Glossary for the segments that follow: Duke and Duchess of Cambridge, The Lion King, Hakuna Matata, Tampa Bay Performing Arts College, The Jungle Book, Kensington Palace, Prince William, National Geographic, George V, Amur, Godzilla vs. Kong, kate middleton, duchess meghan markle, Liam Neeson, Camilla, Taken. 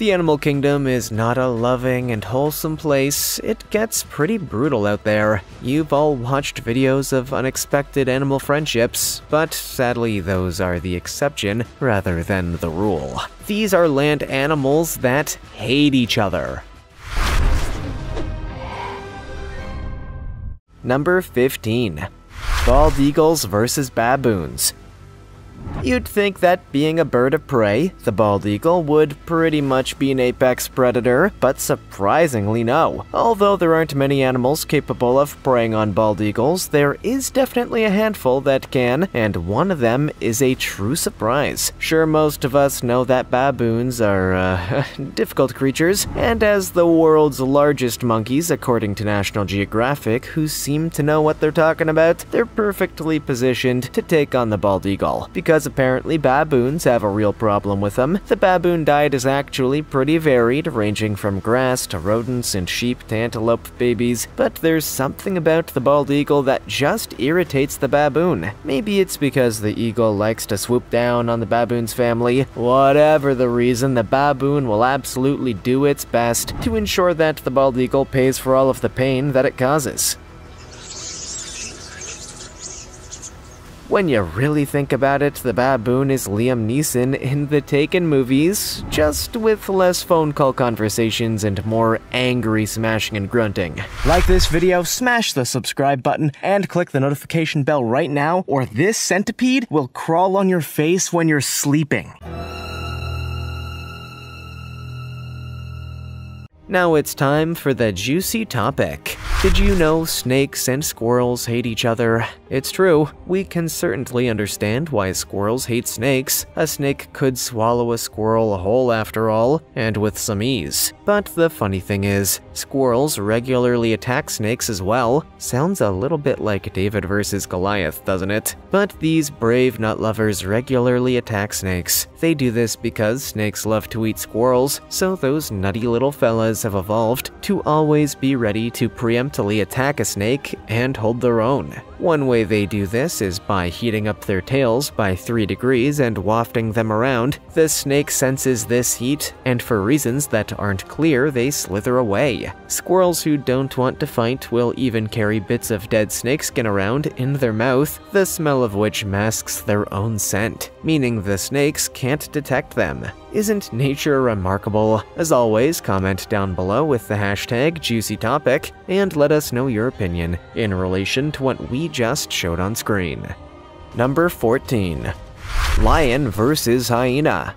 The animal kingdom is not a loving and wholesome place. It gets pretty brutal out there. You've all watched videos of unexpected animal friendships, but sadly those are the exception rather than the rule. These are land animals that hate each other. Number 15. Bald eagles versus baboons. You'd think that being a bird of prey, the bald eagle would pretty much be an apex predator, but surprisingly no. Although there aren't many animals capable of preying on bald eagles, there is definitely a handful that can, and one of them is a true surprise. Sure, most of us know that baboons are, difficult creatures, and as the world's largest monkeys, according to National Geographic, who seem to know what they're talking about, they're perfectly positioned to take on the bald eagle. Because apparently baboons have a real problem with them. The baboon diet is actually pretty varied, ranging from grass to rodents and sheep to antelope babies, but there's something about the bald eagle that just irritates the baboon. Maybe it's because the eagle likes to swoop down on the baboon's family. Whatever the reason, the baboon will absolutely do its best to ensure that the bald eagle pays for all of the pain that it causes. When you really think about it, the baboon is Liam Neeson in the Taken movies, just with less phone call conversations and more angry smashing and grunting. Like this video, smash the subscribe button, and click the notification bell right now, or this centipede will crawl on your face when you're sleeping. Now it's time for the juicy topic. Did you know snakes and squirrels hate each other? It's true. We can certainly understand why squirrels hate snakes. A snake could swallow a squirrel whole after all, and with some ease. But the funny thing is, squirrels regularly attack snakes as well. Sounds a little bit like David versus Goliath, doesn't it? But these brave nut lovers regularly attack snakes. They do this because snakes love to eat squirrels, so those nutty little fellas have evolved to always be ready to preemptively attack a snake and hold their own. One way they do this is by heating up their tails by 3 degrees and wafting them around. The snake senses this heat, and for reasons that aren't clear, they slither away. Squirrels who don't want to fight will even carry bits of dead snakeskin around in their mouth, the smell of which masks their own scent, meaning the snakes can't detect them. Isn't nature remarkable? As always, comment down below with the hashtag #JuicyTopic and let us know your opinion in relation to what we just showed on screen. Number 14. Lion versus hyena.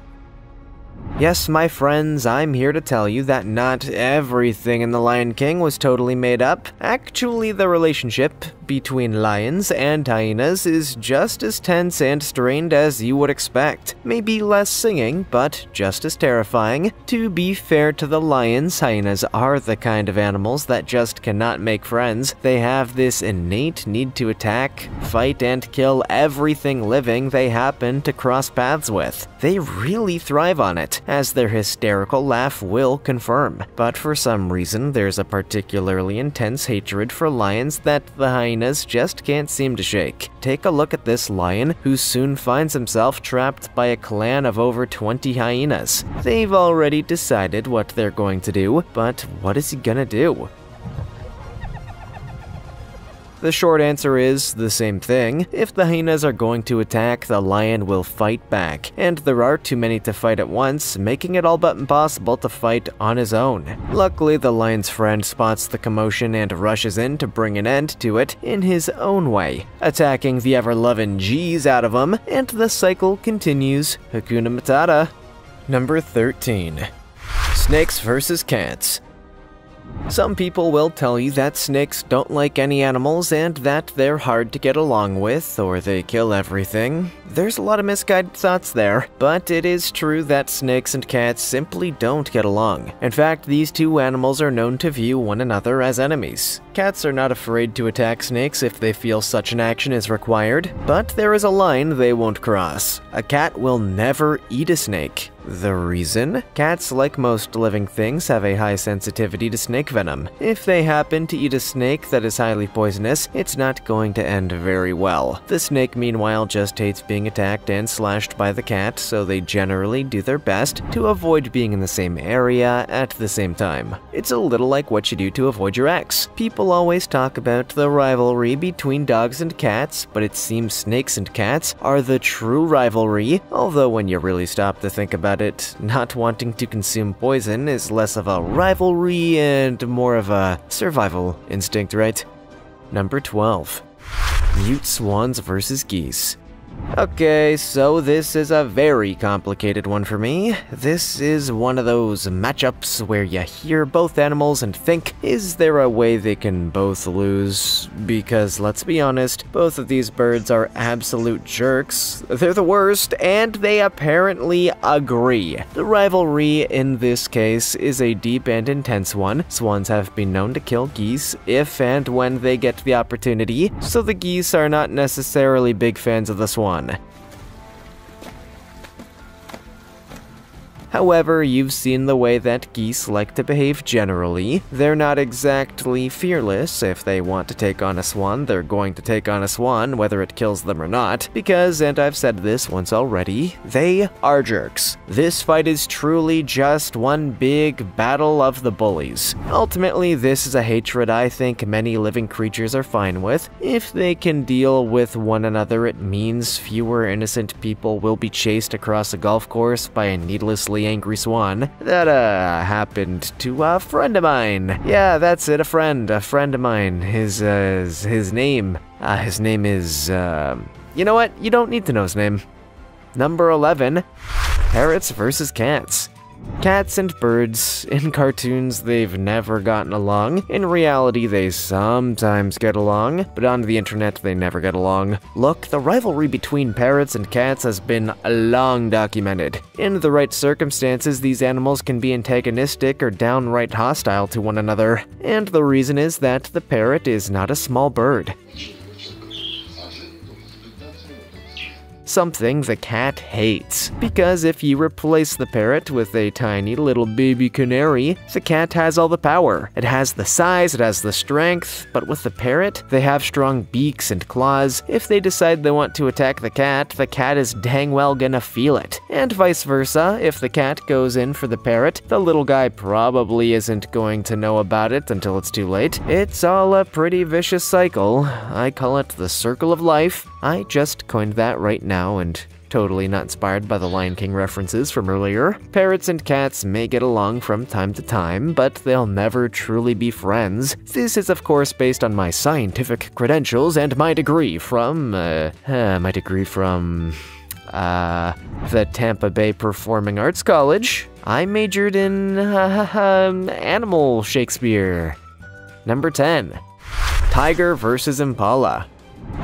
Yes, my friends, I'm here to tell you that not everything in The Lion King was totally made up. Actually, the relationship between lions and hyenas is just as tense and strained as you would expect. Maybe less singing, but just as terrifying. To be fair to the lions, hyenas are the kind of animals that just cannot make friends. They have this innate need to attack, fight, and kill everything living they happen to cross paths with. They really thrive on it, as their hysterical laugh will confirm. But for some reason, there's a particularly intense hatred for lions that the hyenas just can't seem to shake. Take a look at this lion, who soon finds himself trapped by a clan of over 20 hyenas. They've already decided what they're going to do, but what is he gonna do? The short answer is the same thing. If the hyenas are going to attack, the lion will fight back, and there are too many to fight at once, making it all but impossible to fight on his own. Luckily, the lion's friend spots the commotion and rushes in to bring an end to it in his own way, attacking the ever-loving G's out of him, and the cycle continues. Hakuna Matata. Number 13. Snakes versus cats. Some people will tell you that snakes don't like any animals and that they're hard to get along with or they kill everything. There's a lot of misguided thoughts there, but it is true that snakes and cats simply don't get along. In fact, these two animals are known to view one another as enemies. Cats are not afraid to attack snakes if they feel such an action is required, but there is a line they won't cross. A cat will never eat a snake. The reason? Cats, like most living things, have a high sensitivity to snake venom. If they happen to eat a snake that is highly poisonous, it's not going to end very well. The snake, meanwhile, just hates being attacked and slashed by the cat, so they generally do their best to avoid being in the same area at the same time. It's a little like what you do to avoid your ex. People always talk about the rivalry between dogs and cats, but it seems snakes and cats are the true rivalry, although when you really stop to think about it, not wanting to consume poison is less of a rivalry and more of a survival instinct, right? Number 12. Mute swans versus geese. Okay, so this is a very complicated one for me. This is one of those matchups where you hear both animals and think, is there a way they can both lose? Because let's be honest, both of these birds are absolute jerks. They're the worst, and they apparently agree. The rivalry in this case is a deep and intense one. Swans have been known to kill geese if and when they get the opportunity, so the geese are not necessarily big fans of the swan. However, you've seen the way that geese like to behave generally. They're not exactly fearless. If they want to take on a swan, they're going to take on a swan, whether it kills them or not, because, and I've said this once already, they are jerks. This fight is truly just one big battle of the bullies. Ultimately, this is a hatred I think many living creatures are fine with. If they can deal with one another, it means fewer innocent people will be chased across a golf course by a needlessly angry swan. That happened to a friend of mine. Yeah, that's it, a friend of mine. His name is you know what, you don't need to know his name. Number 11. Parrots versus cats. Cats and birds, in cartoons they've never gotten along. In reality, they sometimes get along, but on the internet they never get along. Look, the rivalry between parrots and cats has been long documented. In the right circumstances, these animals can be antagonistic or downright hostile to one another. And the reason is that the parrot is not a small bird, something the cat hates. Because if you replace the parrot with a tiny little baby canary, the cat has all the power. It has the size, it has the strength, but with the parrot, they have strong beaks and claws. If they decide they want to attack the cat is dang well gonna feel it. And vice versa, if the cat goes in for the parrot, the little guy probably isn't going to know about it until it's too late. It's all a pretty vicious cycle. I call it the circle of life. I just coined that right now, and totally not inspired by the Lion King references from earlier. Parrots and cats may get along from time to time, but they'll never truly be friends. This is, of course, based on my scientific credentials and my degree from, the Tampa Bay Performing Arts College. I majored in, animal Shakespeare. Number 10. Tiger versus Impala.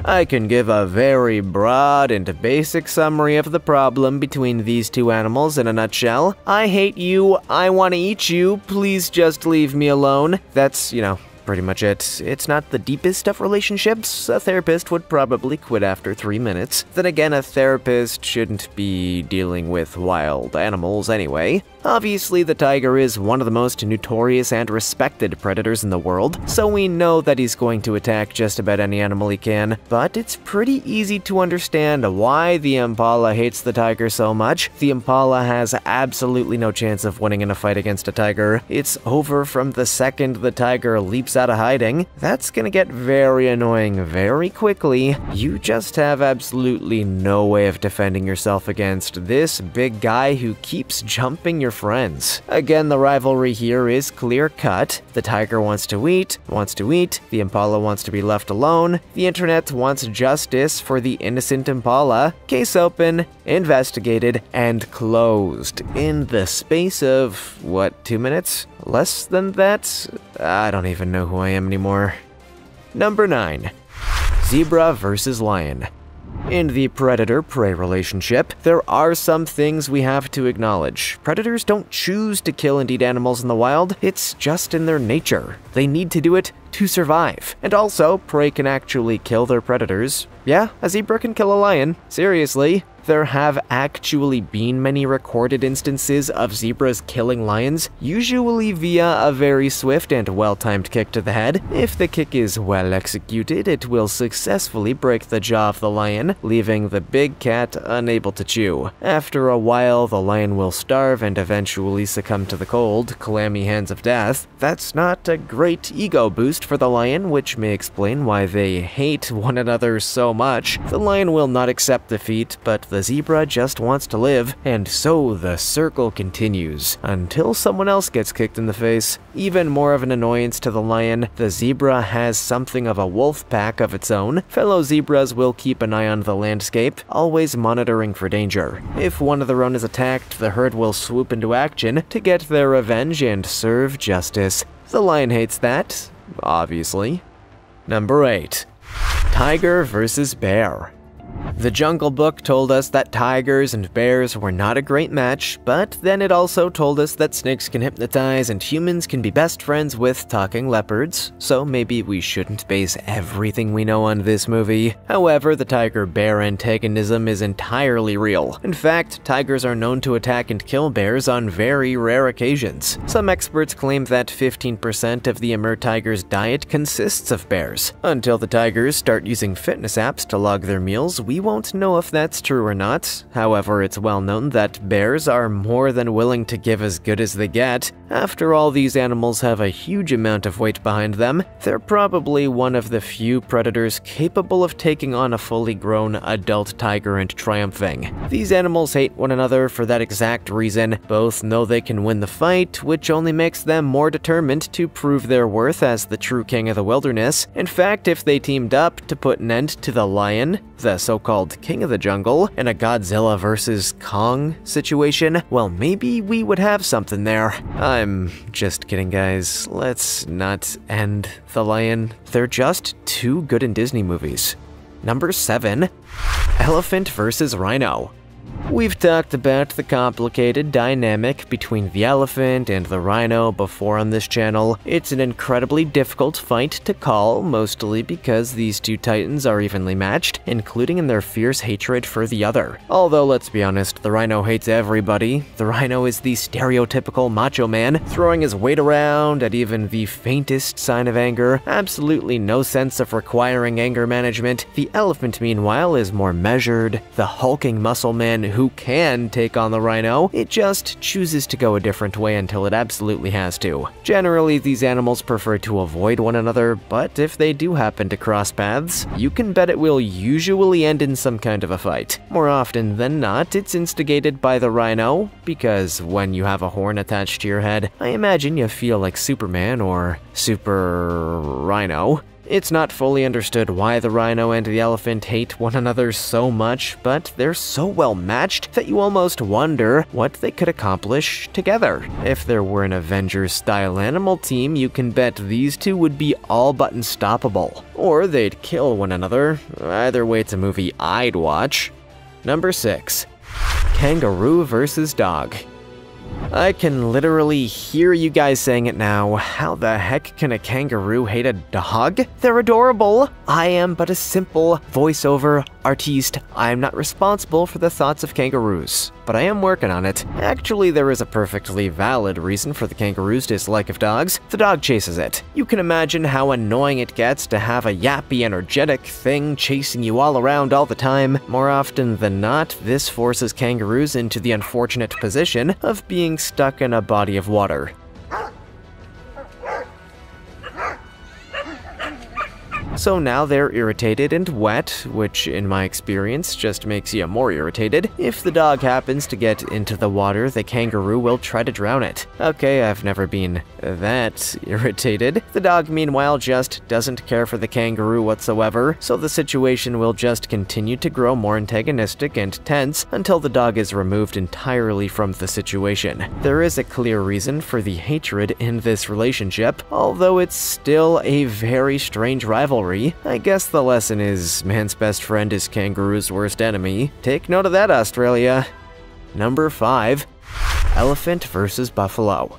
I can give a very broad and basic summary of the problem between these two animals in a nutshell. I hate you, I want to eat you, please just leave me alone. That's, you know, pretty much it. It's not the deepest of relationships. A therapist would probably quit after 3 minutes. Then again, a therapist shouldn't be dealing with wild animals anyway. Obviously, the tiger is one of the most notorious and respected predators in the world, so we know that he's going to attack just about any animal he can. But it's pretty easy to understand why the impala hates the tiger so much. The impala has absolutely no chance of winning in a fight against a tiger. It's over from the second the tiger leaps out of hiding. That's gonna get very annoying very quickly. You just have absolutely no way of defending yourself against this big guy who keeps jumping your friends. Again, the rivalry here is clear-cut. The tiger wants to eat, the impala wants to be left alone, the internet wants justice for the innocent impala. Case open, investigated, and closed in the space of, what, 2 minutes? Less than that? I don't even know who I am anymore. Number 9. Zebra versus lion. In the predator-prey relationship, there are some things we have to acknowledge. Predators don't choose to kill and eat animals in the wild, it's just in their nature. They need to do it to survive. And also, prey can actually kill their predators. Yeah, a zebra can kill a lion. Seriously. there have actually been many recorded instances of zebras killing lions, usually via a very swift and well-timed kick to the head. If the kick is well executed, it will successfully break the jaw of the lion, leaving the big cat unable to chew. After a while, the lion will starve and eventually succumb to the cold, clammy hands of death. That's not a great ego boost for the lion, which may explain why they hate one another so much. The lion will not accept defeat, but the zebra just wants to live, and so the circle continues, until someone else gets kicked in the face. Even more of an annoyance to the lion, the zebra has something of a wolf pack of its own. Fellow zebras will keep an eye on the landscape, always monitoring for danger. If one of their own is attacked, the herd will swoop into action to get their revenge and serve justice. The lion hates that, obviously. Number 8. Tiger vs. Bear. The Jungle Book told us that tigers and bears were not a great match, but then it also told us that snakes can hypnotize and humans can be best friends with talking leopards, so maybe we shouldn't base everything we know on this movie. However, the tiger-bear antagonism is entirely real. In fact, tigers are known to attack and kill bears on very rare occasions. Some experts claim that 15% of the Amur tiger's diet consists of bears. Until the tigers start using fitness apps to log their meals, we won't know if that's true or not. However, it's well known that bears are more than willing to give as good as they get. After all, these animals have a huge amount of weight behind them. They're probably one of the few predators capable of taking on a fully grown adult tiger and triumphing. These animals hate one another for that exact reason. Both know they can win the fight, which only makes them more determined to prove their worth as the true king of the wilderness. In fact, if they teamed up to put an end to the lion, the so-called King of the Jungle, in a Godzilla vs. Kong situation, well, maybe we would have something there. I'm just kidding, guys. Let's not end the lion. They're just too good in Disney movies. Number 7. Elephant vs. Rhino. We've talked about the complicated dynamic between the elephant and the rhino before on this channel. It's an incredibly difficult fight to call, mostly because these two titans are evenly matched, including in their fierce hatred for the other. Although, let's be honest, the rhino hates everybody. The rhino is the stereotypical macho man, throwing his weight around at even the faintest sign of anger. Absolutely no sense of requiring anger management. The elephant, meanwhile, is more measured, the hulking muscle man who can take on the rhino. It just chooses to go a different way until it absolutely has to. Generally, these animals prefer to avoid one another, but if they do happen to cross paths, you can bet it will usually end in some kind of a fight. More often than not, it's instigated by the rhino, because when you have a horn attached to your head, I imagine you feel like Superman or Super Rhino. It's not fully understood why the rhino and the elephant hate one another so much, but they're so well matched that you almost wonder what they could accomplish together. If there were an Avengers-style animal team, you can bet these two would be all but unstoppable. Or they'd kill one another. Either way, it's a movie I'd watch. Number 6. Kangaroo vs. Dog. I can literally hear you guys saying it now. How the heck can a kangaroo hate a dog? They're adorable. I am but a simple voiceover artiste. I am not responsible for the thoughts of kangaroos, but I am working on it. Actually, there is a perfectly valid reason for the kangaroo's dislike of dogs. The dog chases it. You can imagine how annoying it gets to have a yappy, energetic thing chasing you all around all the time. More often than not, this forces kangaroos into the unfortunate position of being stuck in a body of water. So now they're irritated and wet, which in my experience just makes you more irritated. If the dog happens to get into the water, the kangaroo will try to drown it. Okay, I've never been that irritated. The dog, meanwhile, just doesn't care for the kangaroo whatsoever, so the situation will just continue to grow more antagonistic and tense until the dog is removed entirely from the situation. There is a clear reason for the hatred in this relationship, although it's still a very strange rivalry. I guess the lesson is, man's best friend is kangaroo's worst enemy. Take note of that, Australia. Number 5. Elephant vs. Buffalo.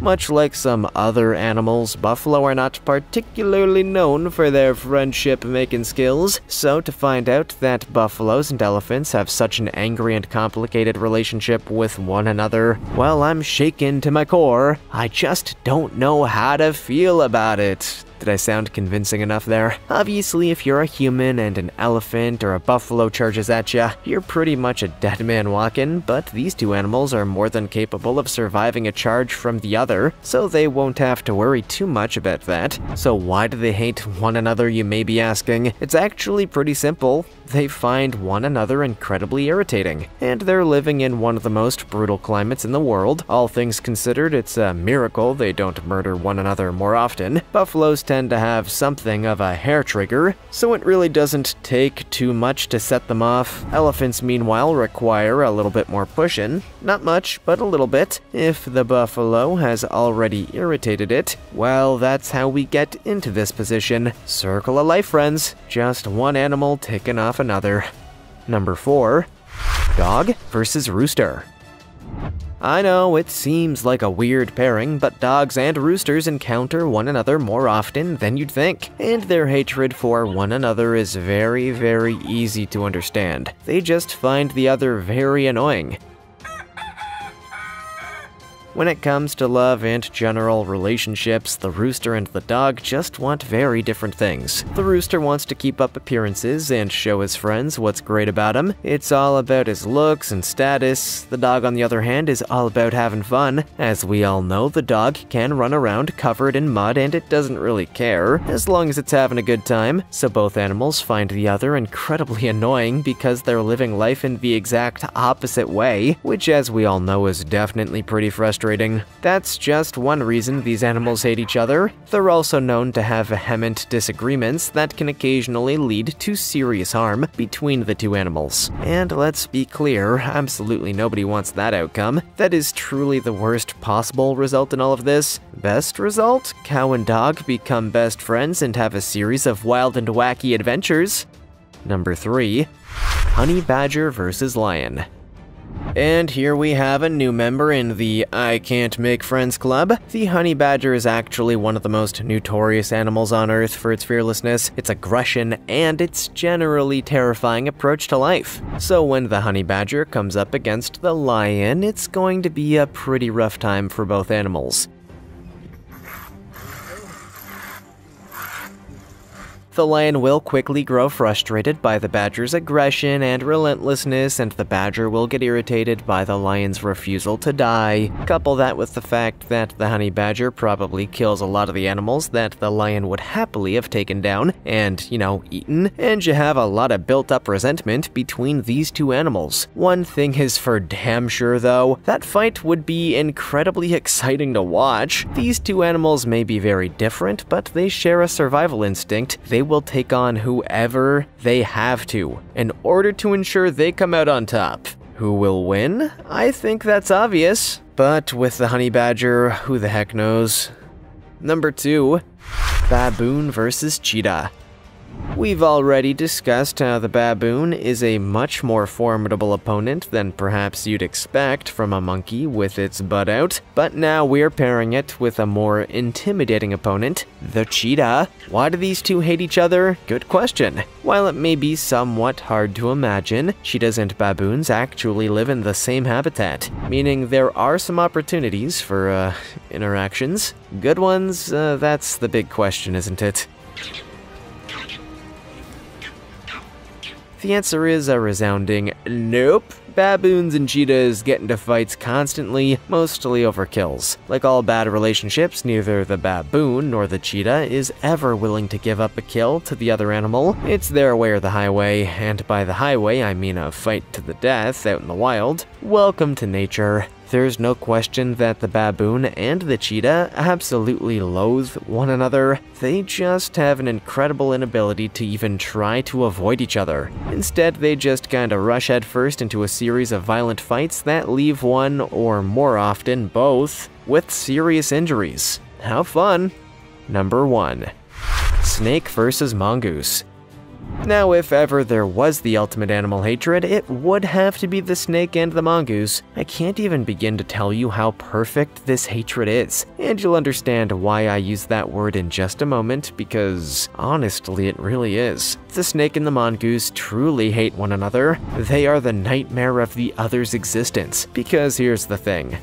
Much like some other animals, buffalo are not particularly known for their friendship-making skills, so to find out that buffaloes and elephants have such an angry and complicated relationship with one another, well, I'm shaken to my core. I just don't know how to feel about it. Did I sound convincing enough there? Obviously, if you're a human and an elephant or a buffalo charges at ya, you're pretty much a dead man walking, but these two animals are more than capable of surviving a charge from the other, so they won't have to worry too much about that. So why do they hate one another, you may be asking? It's actually pretty simple. They find one another incredibly irritating, and they're living in one of the most brutal climates in the world. All things considered, it's a miracle they don't murder one another more often. Buffaloes tend to have something of a hair trigger, so it really doesn't take too much to set them off. Elephants, meanwhile, require a little bit more pushing. Not much, but a little bit. If the buffalo has already irritated it, well, that's how we get into this position. Circle of life, friends. Just one animal taken off another. Number 4. Dog versus rooster. I know, it seems like a weird pairing, but dogs and roosters encounter one another more often than you'd think, and their hatred for one another is very, very easy to understand. They just find the other very annoying. When it comes to love and general relationships, the rooster and the dog just want very different things. The rooster wants to keep up appearances and show his friends what's great about him. It's all about his looks and status. The dog, on the other hand, is all about having fun. As we all know, the dog can run around covered in mud and it doesn't really care, as long as it's having a good time. So both animals find the other incredibly annoying because they're living life in the exact opposite way, which, as we all know, is definitely pretty frustrating. That's just one reason these animals hate each other. They're also known to have vehement disagreements that can occasionally lead to serious harm between the two animals. And let's be clear, absolutely nobody wants that outcome. That is truly the worst possible result in all of this. Best result? Cow and dog become best friends and have a series of wild and wacky adventures. Number 3. Honey badger versus lion. And here we have a new member in the I Can't Make Friends Club. The honey badger is actually one of the most notorious animals on Earth for its fearlessness, its aggression, and its generally terrifying approach to life. So when the honey badger comes up against the lion, it's going to be a pretty rough time for both animals. The lion will quickly grow frustrated by the badger's aggression and relentlessness, and the badger will get irritated by the lion's refusal to die. Couple that with the fact that the honey badger probably kills a lot of the animals that the lion would happily have taken down and, eaten, and you have a lot of built-up resentment between these two animals. One thing is for damn sure, though, that fight would be incredibly exciting to watch. These two animals may be very different, but they share a survival instinct. They will take on whoever they have to in order to ensure they come out on top. Who will win? I think that's obvious. But with the honey badger, who the heck knows? Number 2. Baboon versus cheetah. We've already discussed how the baboon is a much more formidable opponent than perhaps you'd expect from a monkey with its butt out, but now we're pairing it with a more intimidating opponent, the cheetah. Why do these two hate each other? Good question. While it may be somewhat hard to imagine, cheetahs and baboons actually live in the same habitat, meaning there are some opportunities for interactions. Good ones? That's the big question, isn't it? The answer is a resounding nope. Baboons and cheetahs get into fights constantly, mostly over kills. Like all bad relationships, neither the baboon nor the cheetah is ever willing to give up a kill to the other animal. It's their way or the highway, and by the highway I mean a fight to the death out in the wild. Welcome to nature. There's no question that the baboon and the cheetah absolutely loathe one another. They just have an incredible inability to even try to avoid each other. Instead, they just kinda rush headfirst into a series of violent fights that leave one, or more often both, with serious injuries. How fun! Number 1. Snake versus mongoose. Now, if ever there was the ultimate animal hatred, it would have to be the snake and the mongoose. I can't even begin to tell you how perfect this hatred is, and you'll understand why I use that word in just a moment, because honestly, it really is. The snake and the mongoose truly hate one another. They are the nightmare of the other's existence, because here's the thing.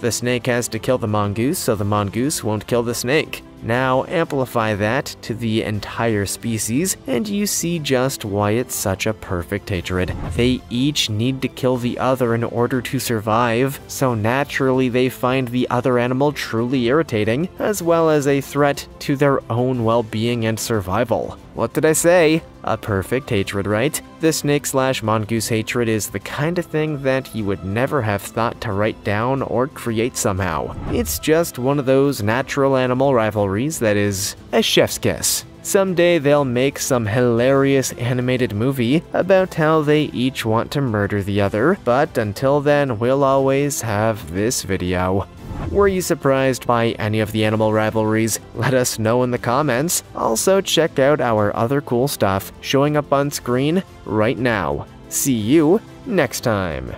The snake has to kill the mongoose so the mongoose won't kill the snake. Now amplify that to the entire species, and you see just why it's such a perfect hatred. They each need to kill the other in order to survive, so naturally they find the other animal truly irritating, as well as a threat to their own well-being and survival. What did I say? A perfect hatred, right? The snake/mongoose hatred is the kind of thing that you would never have thought to write down or create somehow. It's just one of those natural animal rivalries that is a chef's kiss. Someday they'll make some hilarious animated movie about how they each want to murder the other, but until then we'll always have this video. Were you surprised by any of the animal rivalries? Let us know in the comments. Also, check out our other cool stuff showing up on screen right now. See you next time.